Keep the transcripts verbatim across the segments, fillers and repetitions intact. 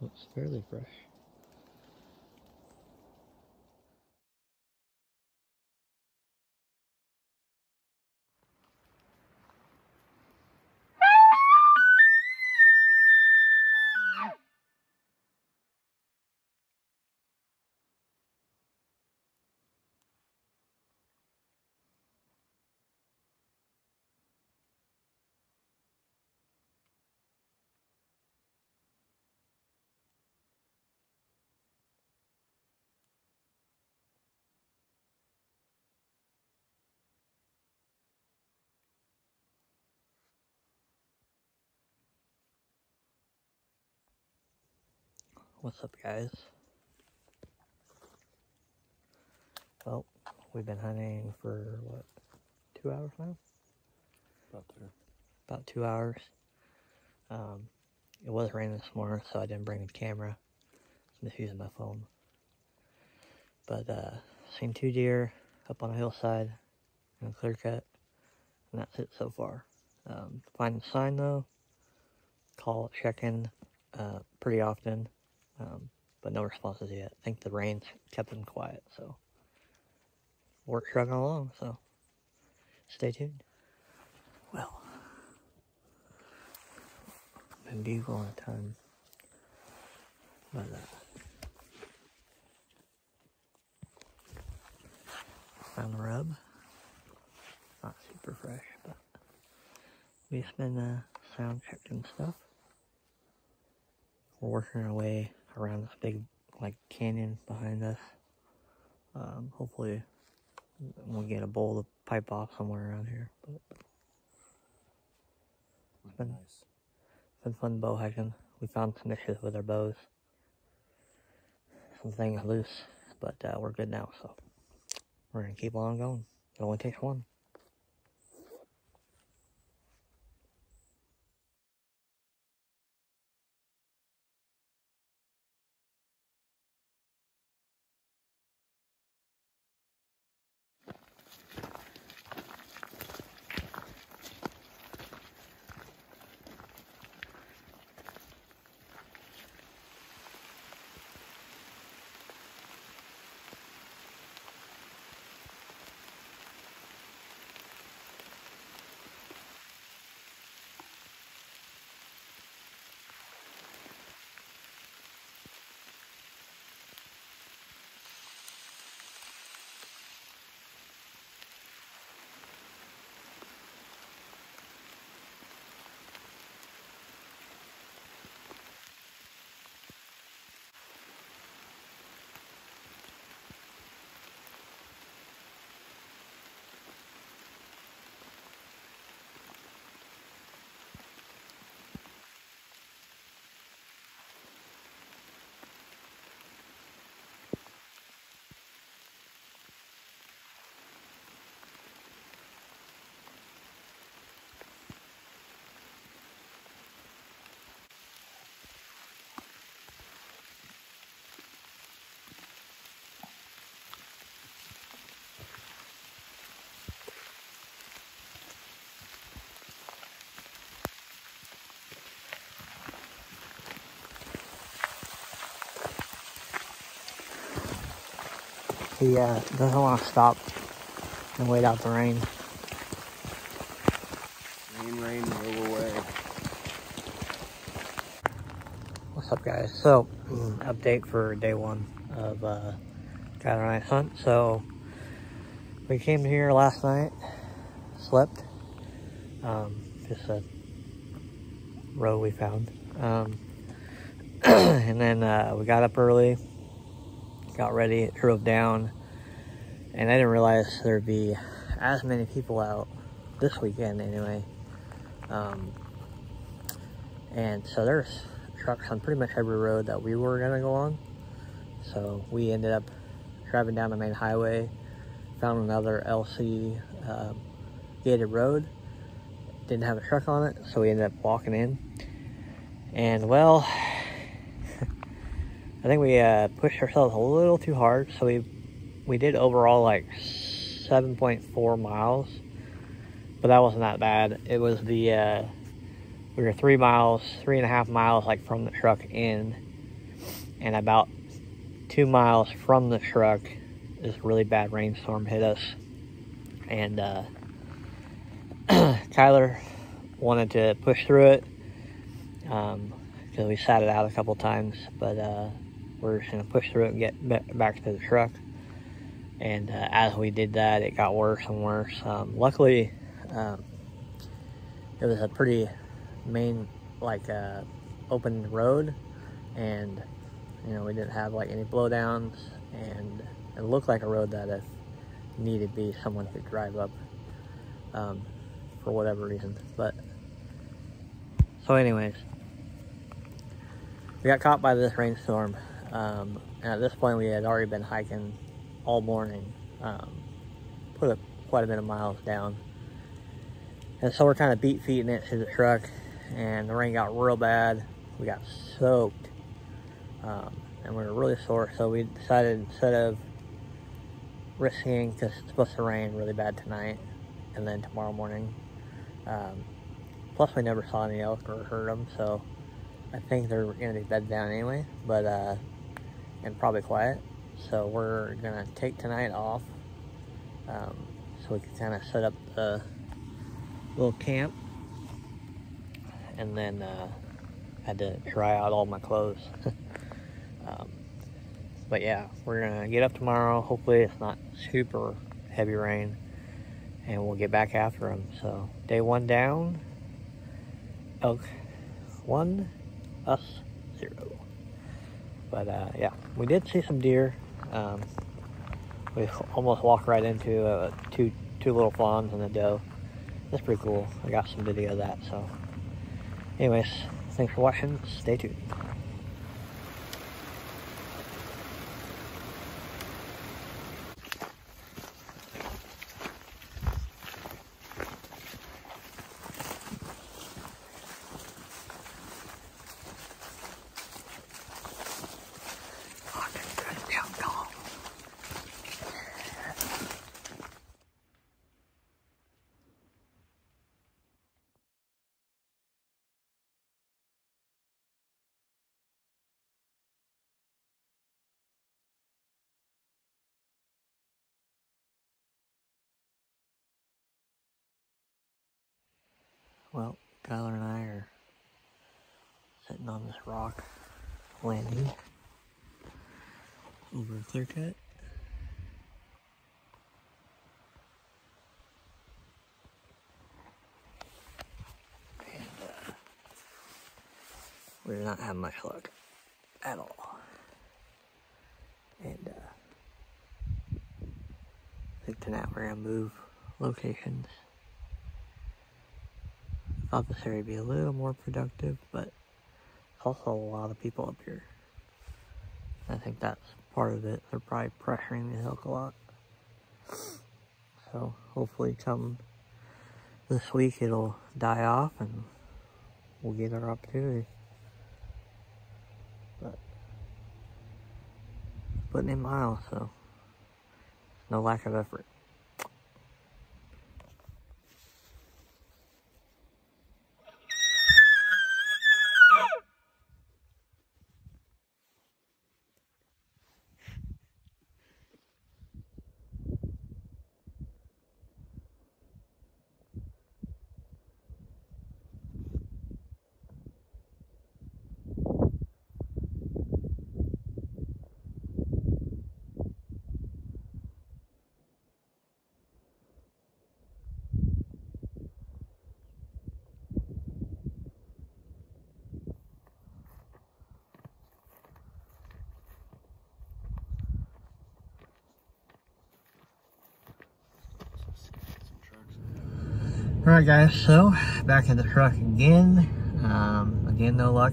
looks fairly fresh. What's up, guys? Well, we've been hunting for what, two hours now? About two. About two hours. Um, it was raining this morning, so I didn't bring the camera. I'm just using my phone. But uh, seen two deer up on a hillside in a clear cut, and that's it so far. Um, find the sign though. Call check in uh, pretty often. Um, but no responses yet. I think the rain kept them quiet, so we're chugging along, so stay tuned. Well, been bugling a ton, but uh, found the rub. Not super fresh, but we've just been uh, sound checked and stuff. We're working our way around this big, like, canyon behind us. Um, hopefully we'll get a bowl to pipe off somewhere around here. But it's been, nice. Been fun bow hiking. We found some issues with our bows. Some things loose, but uh, we're good now, so we're gonna keep on going. It only takes one. He uh, doesn't want to stop and wait out the rain. Rain, rain, roll away. What's up, guys? So, mm. update for day one of uh, Tyler and I's hunt. So, we came here last night, slept. Um, just a row we found. Um, and then uh, we got up early. Got ready, drove down, and I didn't realize there'd be as many people out this weekend anyway. Um, and so there's trucks on pretty much every road that we were gonna go on. So we ended up driving down the main highway, found another L C uh, gated road, didn't have a truck on it, so we ended up walking in. And well, I think we uh, pushed ourselves a little too hard, so we we did overall like seven point four miles, but that wasn't that bad. It was the, uh, we were three miles, three and a half miles like from the truck in, and about two miles from the truck, this really bad rainstorm hit us, and uh, Tyler wanted to push through it, um, because we sat it out a couple times, but uh, we're just going to push through it and get back to the truck. And uh, as we did that, it got worse and worse. Um, luckily, um, it was a pretty main, like, uh, open road, and, you know, we didn't have, like, any blowdowns, and it looked like a road that if needed be, someone could drive up, um, for whatever reason. But, so anyways, we got caught by this rainstorm, um, and at this point we had already been hiking all morning, um, put up quite a bit of miles down, and so we're kind of beat feet in it to the truck, and the rain got real bad, we got soaked, um, and we were really sore, so we decided, instead of risking, because it's supposed to rain really bad tonight, and then tomorrow morning, um, plus we never saw any elk or heard them, so I think they're going to be bedded down anyway, but, uh, and probably quiet. So we're going to take tonight off, um, so we can kind of set up the little camp. And then, uh, I had to dry out all my clothes. um, but yeah, we're going to get up tomorrow. Hopefully it's not super heavy rain, and we'll get back after them. So day one down, elk one, us zero. But uh yeah, we did see some deer. Um we almost walked right into uh, two two little fawns and a doe. That's pretty cool. I got some video of that. So anyways, thanks for watching, stay tuned. Well, Tyler and I are sitting on this rock landing over a clear cut. And uh, we did not have much luck at all. And uh, I think tonight we're going to move locations. Thought this area would be a little more productive, but there's also a lot of people up here. I think that's part of it. They're probably pressuring the elk a lot. So hopefully come this week it'll die off and we'll get our opportunity. But putting in miles, so no lack of effort. Alright guys, so back in the truck again, um, again no luck,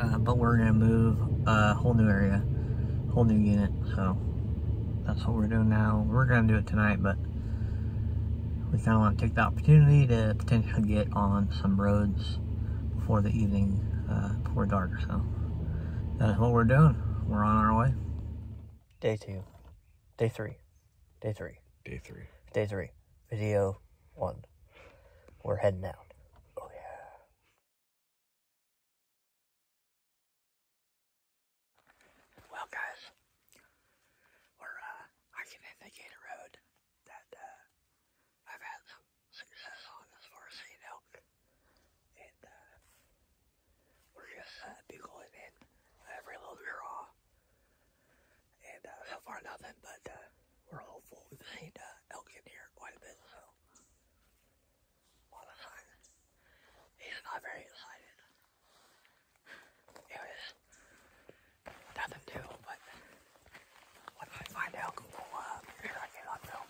uh, but we're going to move a whole new area, whole new unit, so that's what we're doing now. We're going to do it tonight, but we kind of want to take the opportunity to potentially get on some roads before the evening, uh, before dark, so that's what we're doing. We're on our way. Day two, day three, day three, day three, day three, video one. We're heading out. up, guys? We're uh, hiking in the gator road that uh, I've had some success on as far as seeing elk, and uh, we're just uh, bugling in every little bit raw, and uh, so far nothing, but uh, we're hopeful. We've seen uh, elk in here quite a bit, so a lot of times he's not very excited. Do, but when I find out, we'll uh, figure I get on film.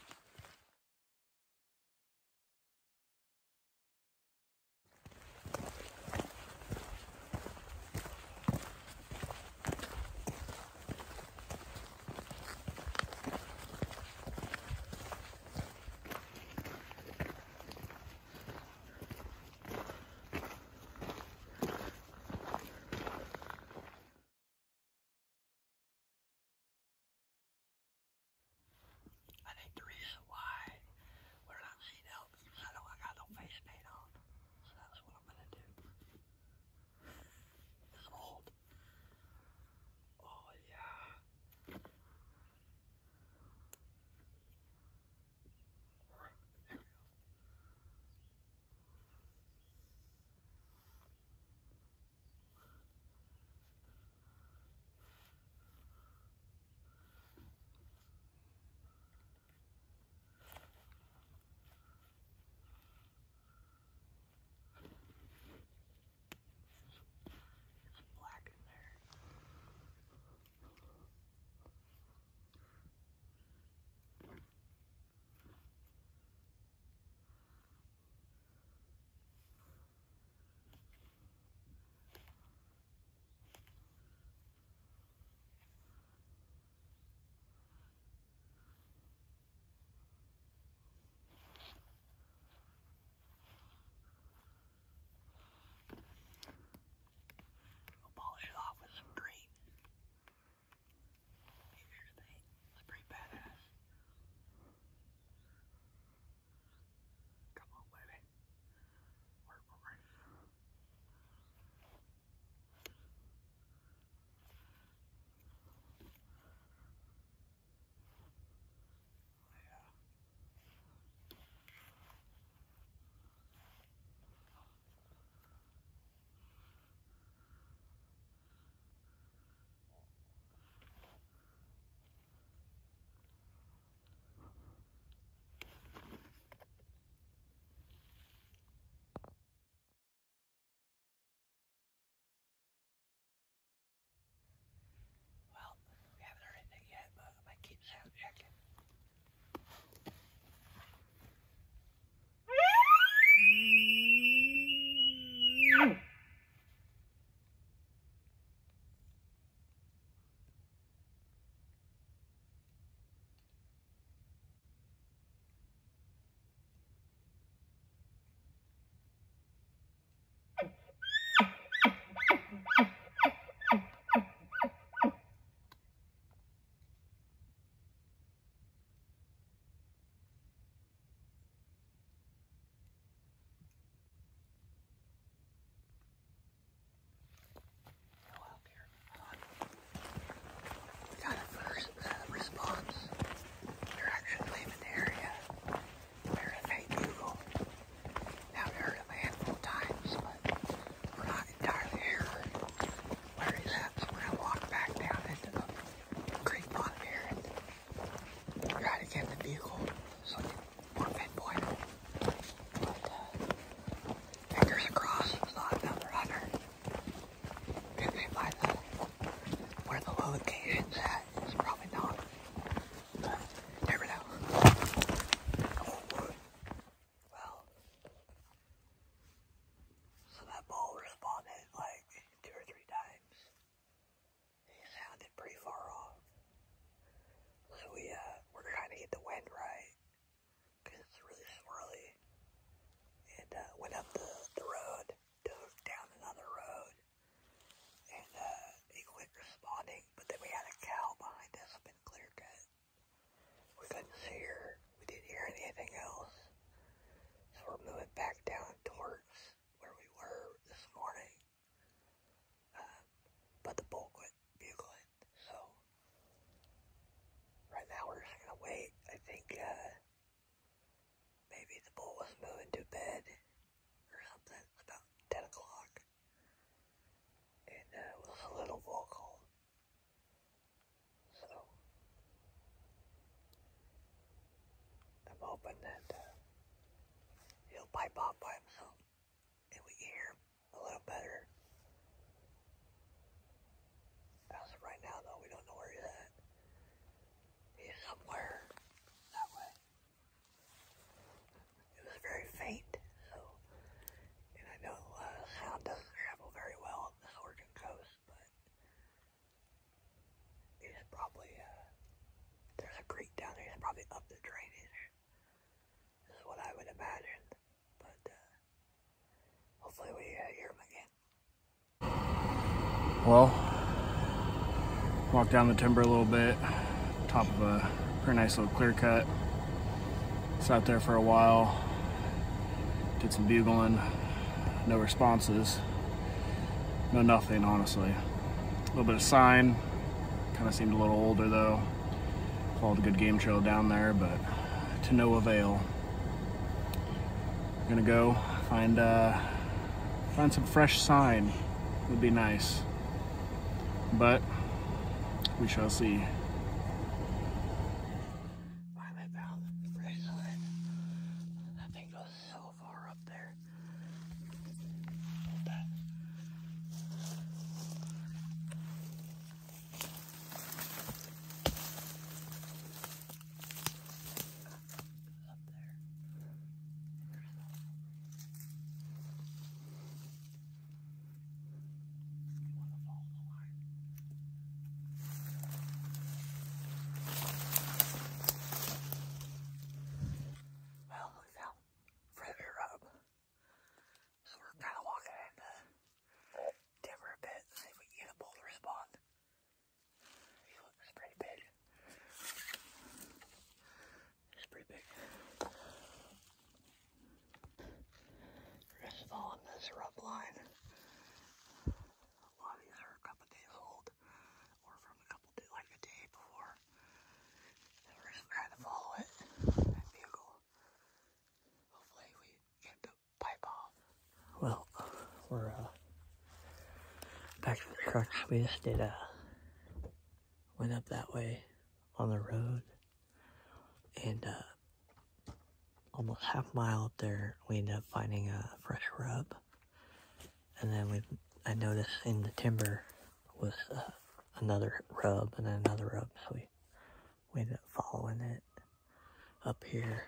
Sound check it. But then we had a pipe up, pipe out, and we hear a little better. As of right now, though, we don't know where he's at. He's somewhere that way. It was very faint, so, and I know uh, sound doesn't travel very well on the Oregon coast, but he's probably, uh, there's a creek down there, he's probably up the drain. Imagine, but uh, hopefully we uh, hear him again. Well, walked down the timber a little bit, top of a pretty nice little clear cut. Sat there for a while, did some bugling, no responses, no nothing, honestly. A little bit of sign, kind of seemed a little older though. Followed a good game trail down there, but to no avail. Gonna go find uh, find some fresh sign would be nice, but we shall see. Finally found the fresh sign. That thing goes so far up there. Look at that. Rough line. A lot of these are a couple of days old, or from a couple days, like a day before. And we're just trying to follow it. That vehicle. Hopefully we get the pipe off. Well, we're uh, back to the truck. We just did uh went up that way on the road, and uh, almost half a mile up there, we ended up finding a fresh rub. And then we, I noticed in the timber was uh, another rub and then another rub, so we, we ended up following it up here.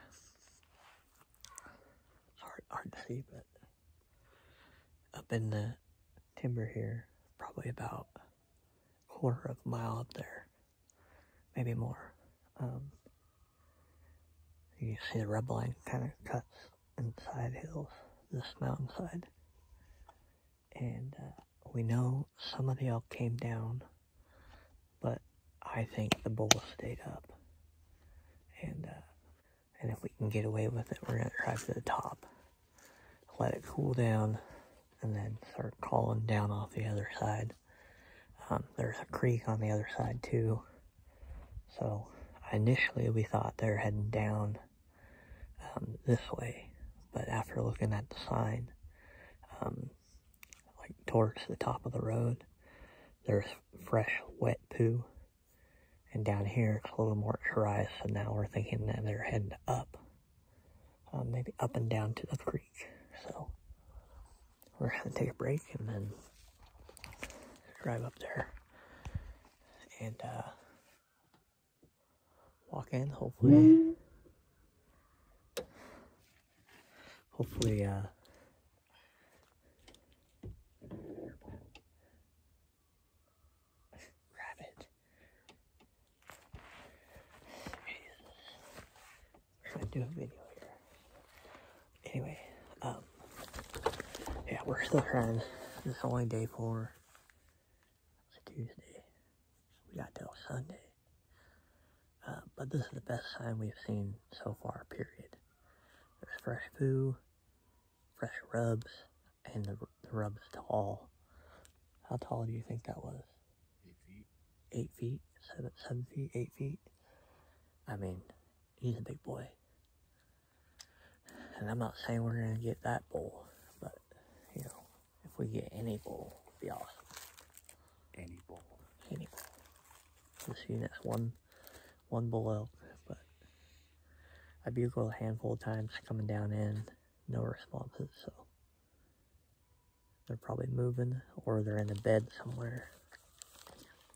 It's hard, hard to see, but up in the timber here, probably about a quarter of a mile up there, maybe more. Um, you can see the rub line kind of cuts inside hills, this mountainside. And uh, we know somebody else came down, but I think the bull stayed up. And uh, and if we can get away with it, we're gonna drive to the top, let it cool down, and then start calling down off the other side. Um, there's a creek on the other side too. So initially we thought they're heading down um, this way, but after looking at the sign, um, towards the top of the road, there's fresh wet poo, and down here it's a little more dry, so now we're thinking that they're heading up, um, maybe up and down to the creek. So we're gonna take a break and then drive up there and uh, walk in. Hopefully, hopefully uh, do a video here. Anyway, um, yeah, we're still trying. This is only day four. It's Tuesday. We got till Sunday. Uh, but this is the best sign we've seen so far, period. There's fresh poo, fresh rubs, and the, the rub's tall. How tall do you think that was? Eight feet. Eight feet? Seven, seven feet? Eight feet? I mean, he's a big boy. And I'm not saying we're going to get that bull, but, you know, if we get any bull, it would be awesome. Any bull. Any bull. We've seen this one, one bull elk, but I bugled a handful of times coming down in, no responses, so they're probably moving or they're in a bed somewhere.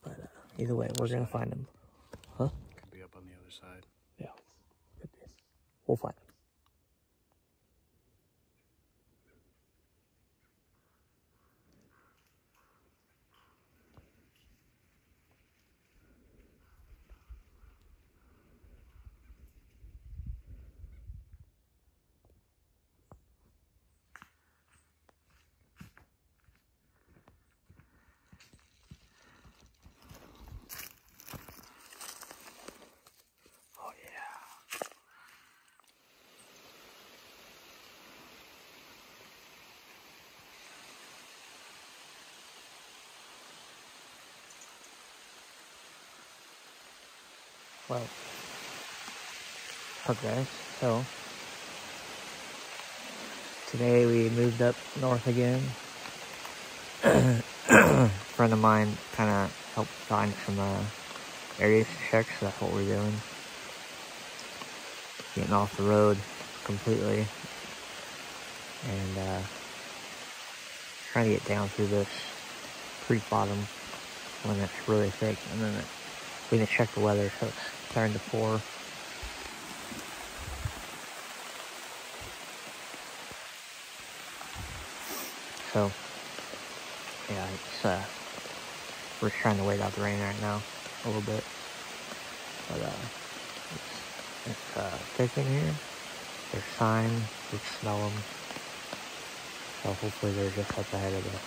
But uh, either way, we're gonna find them. Huh? Could be up on the other side. Yeah, could be. We'll find them. Well, okay, so today we moved up north again. A friend of mine kind of helped find some uh, areas to check, so that's what we're doing. Getting off the road completely and uh, trying to get down through this creek bottom when it's really thick, and then it we need to check the weather, so it's starting to pour. So, yeah, it's, uh, we're trying to wait out the rain right now, a little bit. But, uh, it's, it's uh, thick in here. There's signs, we smell them. So hopefully they're just up ahead of us.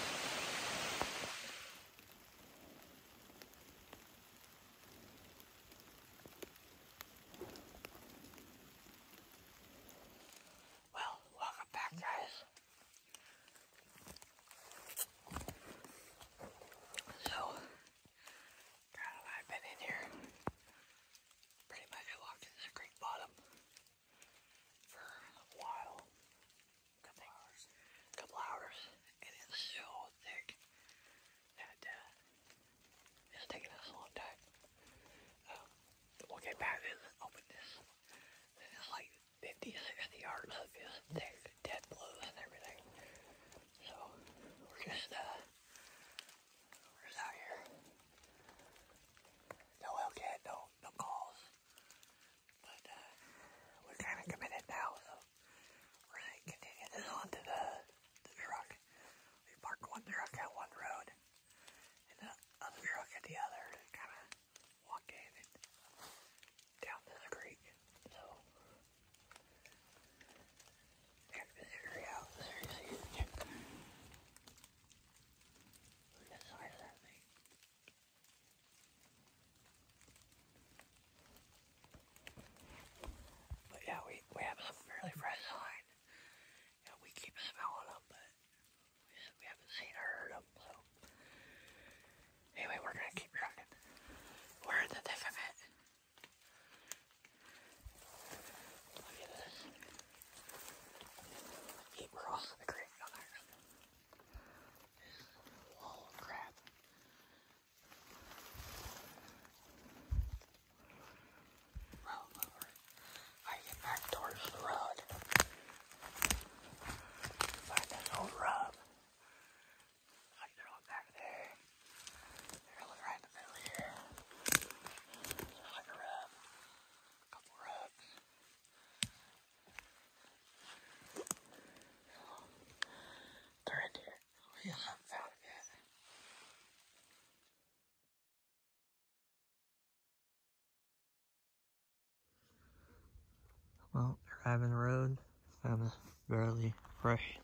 Well, driving the road, found this barely fresh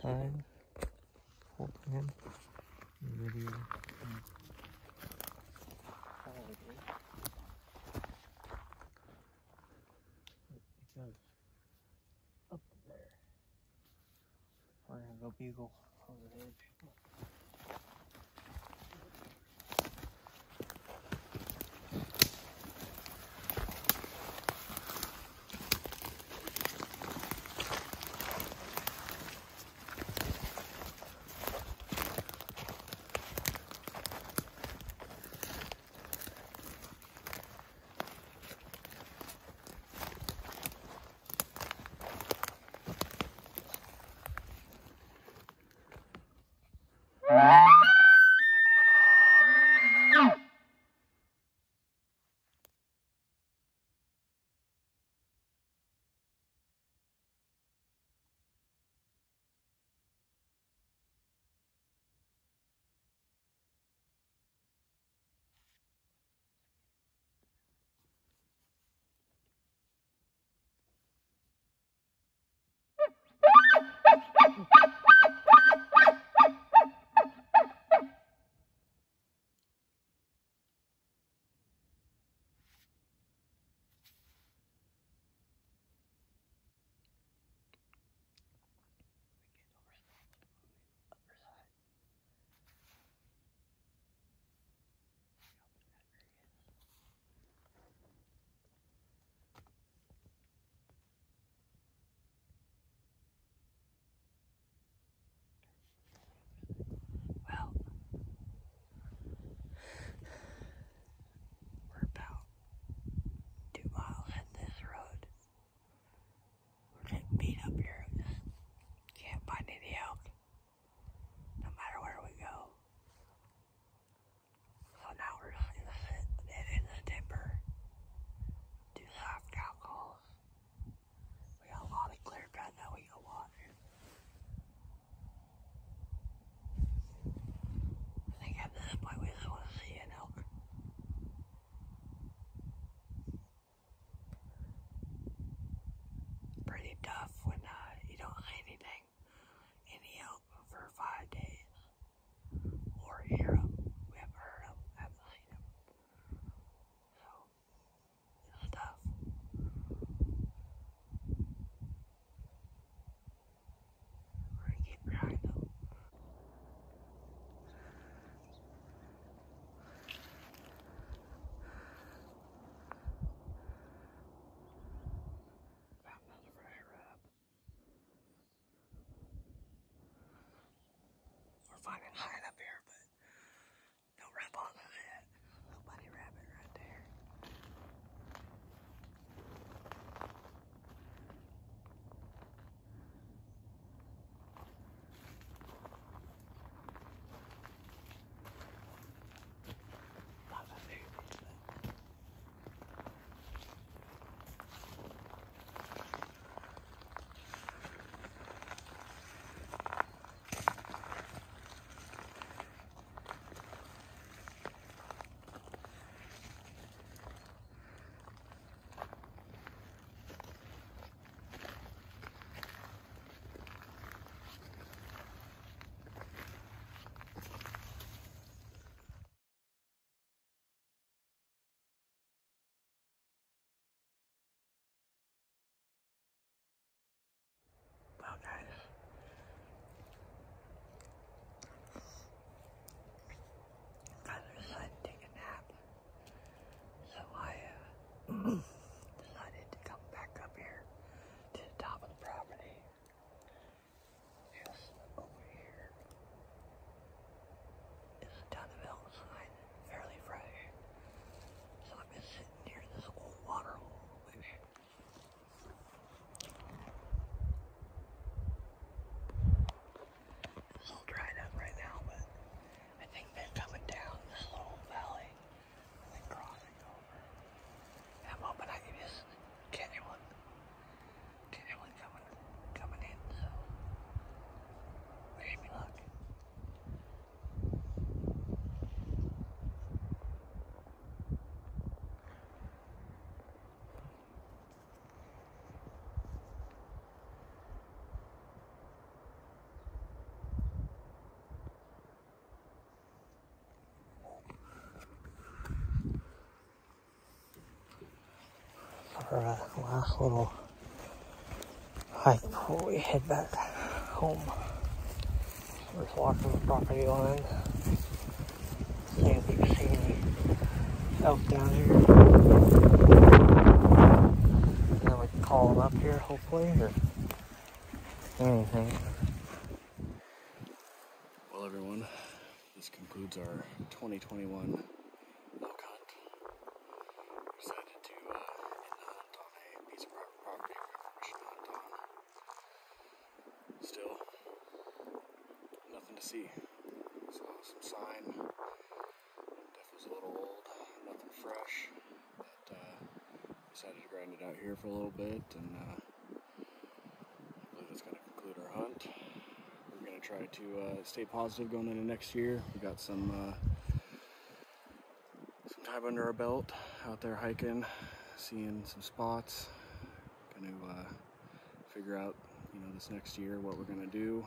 sign. Holding him in the video. It goes up there. We're gonna go bugle over the edge. but we just want to see an elk. Pretty tough when uh, you don't see anything, any elk for five days, or hear them. Finding hide up here, but no rub on it yet. Little bunny rabbit right there. Not a baby, our last little hike before we head back home. We're just walking the property line, seeing if we can see any elk down here. And then we can call them up here, hopefully, or anything. Well, everyone, this concludes our twenty twenty-one. See. Saw some sign, death was a little old, nothing fresh, but uh, decided to grind it out here for a little bit, and uh, I believe that's going to conclude our hunt. We're going to try to uh, stay positive going into next year. We got some, uh, some time under our belt, out there hiking, seeing some spots, going to uh, figure out, you know, this next year what we're going to do.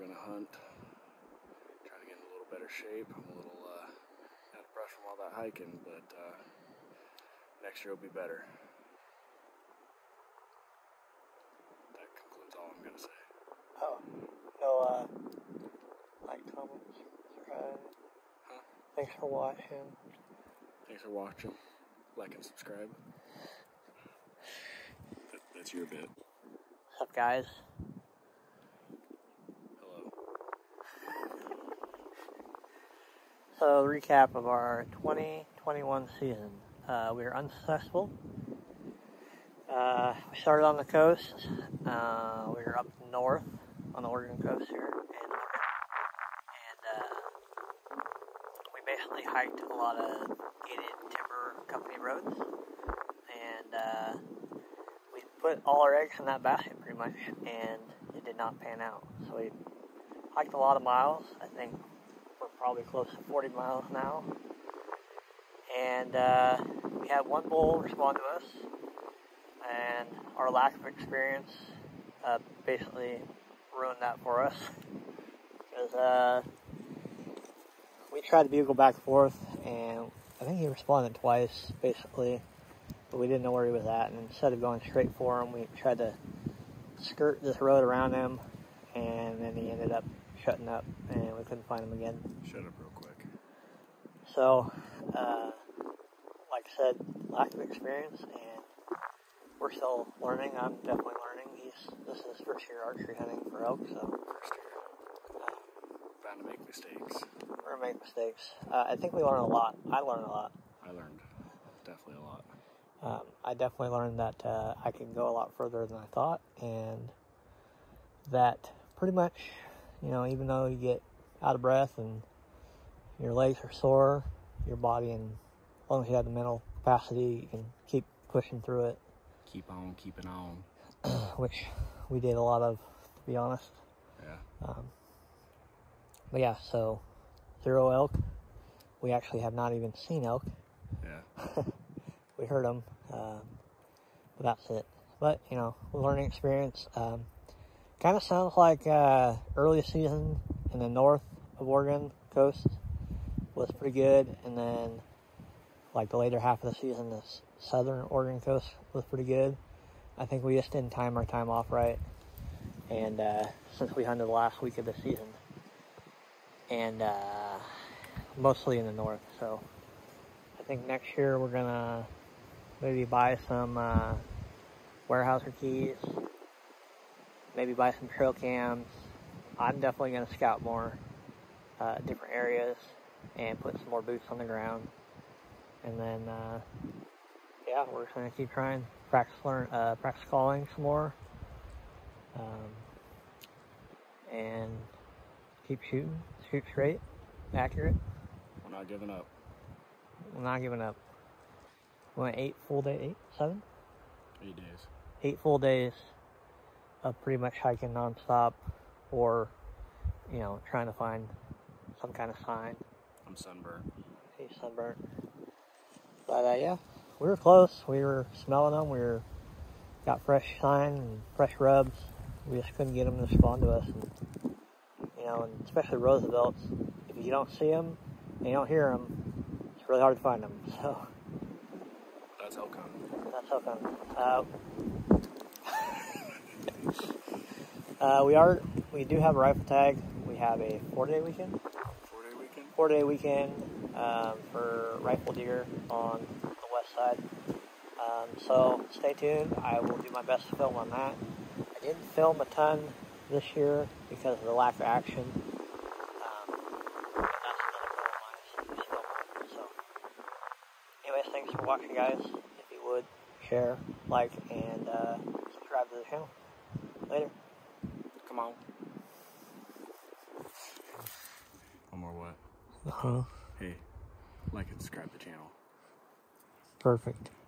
Gonna hunt, try to get in a little better shape. I'm a little uh, out of breath from all that hiking, but uh, next year will be better. That concludes all I'm gonna say. Oh, no, uh, like, comment, subscribe. Huh? Thanks for watching. Thanks for watching. Like and subscribe. That, that's your bit. What's up, guys? So, recap of our twenty twenty-one season. Uh, we were unsuccessful. Uh, we started on the coast. Uh, we were up north on the Oregon coast here. And, and uh, we basically hiked a lot of gated timber company roads. And uh, we put all our eggs in that basket pretty much. And it did not pan out. So we hiked a lot of miles. I think probably close to forty miles an hour. And uh, we had one bull respond to us, and our lack of experience uh, basically ruined that for us. Because uh, we tried to bugle back and forth, and I think he responded twice, basically. But we didn't know where he was at, and instead of going straight for him, we tried to skirt this road around him, and then he ended up shutting up, and we couldn't find him again. Shut up real quick. So, uh, like I said, lack of experience, and we're still learning. I'm definitely learning. He's, this is his first year archery hunting for elk, so. First year. Uh, Bound to make mistakes. We're going to make mistakes. Uh, I think we learn a lot. I learned a lot. I learned definitely a lot. Um, I definitely learned that uh, I can go a lot further than I thought, and that pretty much, you know, even though you get out of breath and your legs are sore, your body, and as long as you have the mental capacity, you can keep pushing through it. Keep on keeping on. Which we did a lot of, to be honest. Yeah. Um, but yeah, so zero elk. We actually have not even seen elk. Yeah. We heard them, um, but that's it. But, you know, learning experience. Um, kind of sounds like uh, early season in the north of Oregon coast was pretty good. And then, like, the later half of the season, the southern Oregon coast was pretty good. I think we just didn't time our time off right. And uh, since we hunted the last week of the season. And uh, mostly in the north, so I think next year we're going to maybe buy some uh, warehouser keys, maybe buy some trail cams. I'm definitely going to scout more uh, different areas and put some more boots on the ground. And then, uh, yeah, we're just going to keep trying, practice learn, uh, practice calling some more, um, and keep shooting, shoot straight, accurate. We're not giving up. We're not giving up. We went eight full days, eight, seven? Eight days. Eight full days of pretty much hiking nonstop, or, you know, trying to find some kind of sign. I'm sunburnt. He's sunburnt. But, uh, yeah, we were close. We were smelling them. We were, got fresh sign and fresh rubs. We just couldn't get them to respond to us. And, you know, and especially Roosevelt's, if you don't see them and you don't hear them, it's really hard to find them, so. That's elk hunting. That's elk hunting. Uh, uh, we are, we do have a rifle tag. We have a four-day weekend. Four-day weekend? Four-day weekend um, for rifle deer on the west side. Um, so stay tuned. I will do my best to film on that. I didn't film a ton this year because of the lack of action. Um, that's another goal of mine. So, anyways, thanks for watching, guys. If you would, share, like, and uh, subscribe to the channel. Later. Come on. One more what? Uh-huh. Hey, like and subscribe to the channel. Perfect.